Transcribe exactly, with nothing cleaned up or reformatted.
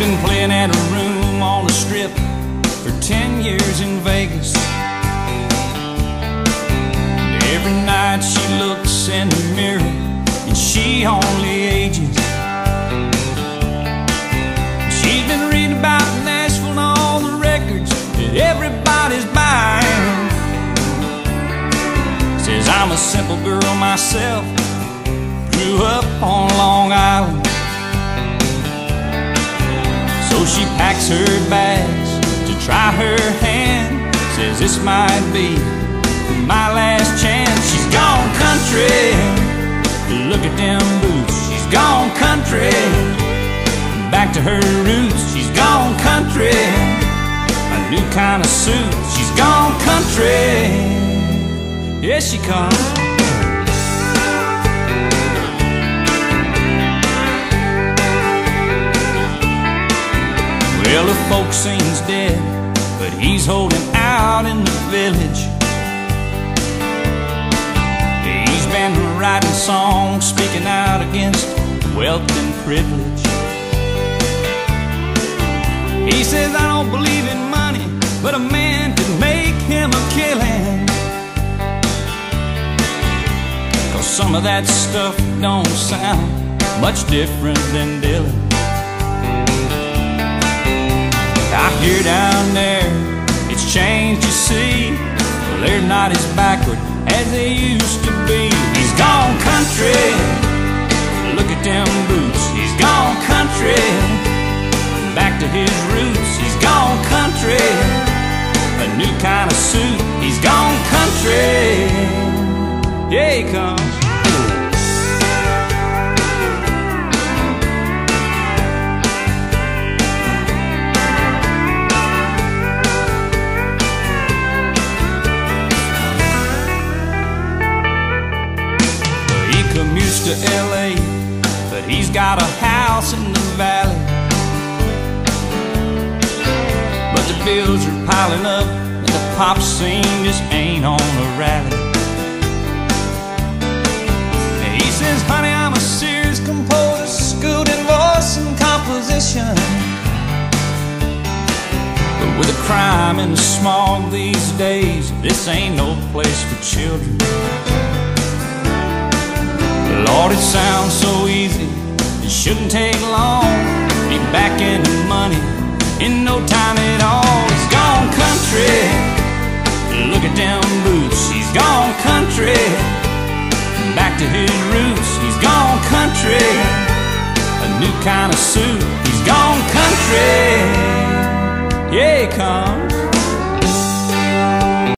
been playing at a room on the strip for ten years in Vegas. Every night she looks in the mirror and she only ages. She's been reading about Nashville and all the records that everybody's buying. Says, I'm a simple girl myself, grew up on Long Island. So she packs her bags to try her hand. Says this might be my last chance. She's gone country, look at them boots. She's gone country, back to her roots. She's gone country, a new kind of suit. She's gone country, yes she comes. Well, the folk sing's dead, but he's holding out in the village. He's been writing songs, speaking out against wealth and privilege. He says, I don't believe in money, but a man can make him a killing. 'Cause some of that stuff don't sound much different than Dylan. I hear down there, it's changed, you see. Well, they're not as backward as they used to be. He's gone country, look at them boots. He's gone country, back to his roots. He's gone country, a new kind of suit. He's gone country, yeah he comes. Commutes to L A, but he's got a house in the valley. But the bills are piling up and the pop scene just ain't on a rally. And he says, honey, I'm a serious composer, schooled in voice and composition. But with the crime and the smog these days, this ain't no place for children. Lord, it sounds so easy, it shouldn't take long. Be back in the money in no time at all. He's gone country, look at them boots. He's gone country, back to his roots. He's gone country, a new kind of suit. He's gone